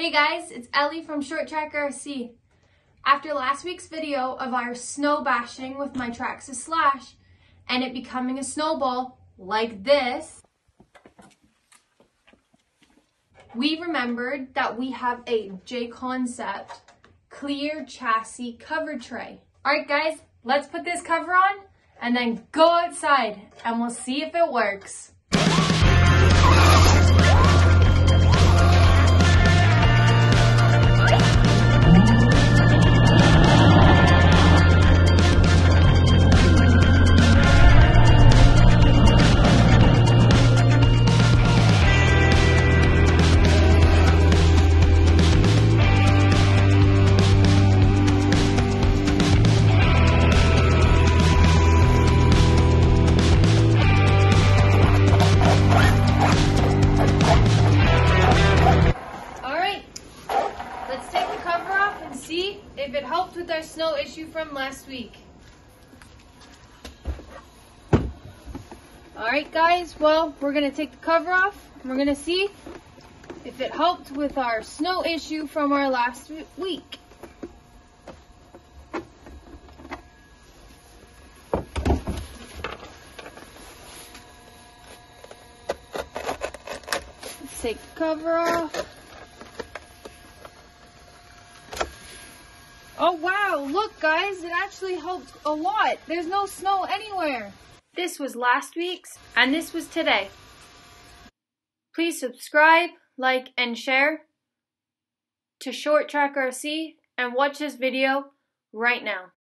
Hey guys, it's Ellie from Short Track RC. After last week's video of our snow bashing with my Traxxas Slash and it becoming a snowball like this, we remembered that we have a J Concept clear chassis cover tray. Alright guys, let's put this cover on and then go outside and we'll see if it works. If it helped with our snow issue from last week. Alright guys, well, we're going to take the cover off and we're going to see if it helped with our snow issue from our last week. Let's take the cover off. Oh wow, look guys, it actually helped a lot. There's no snow anywhere. This was last week's and this was today. Please subscribe, like, and share to Short Track RC and watch this video right now.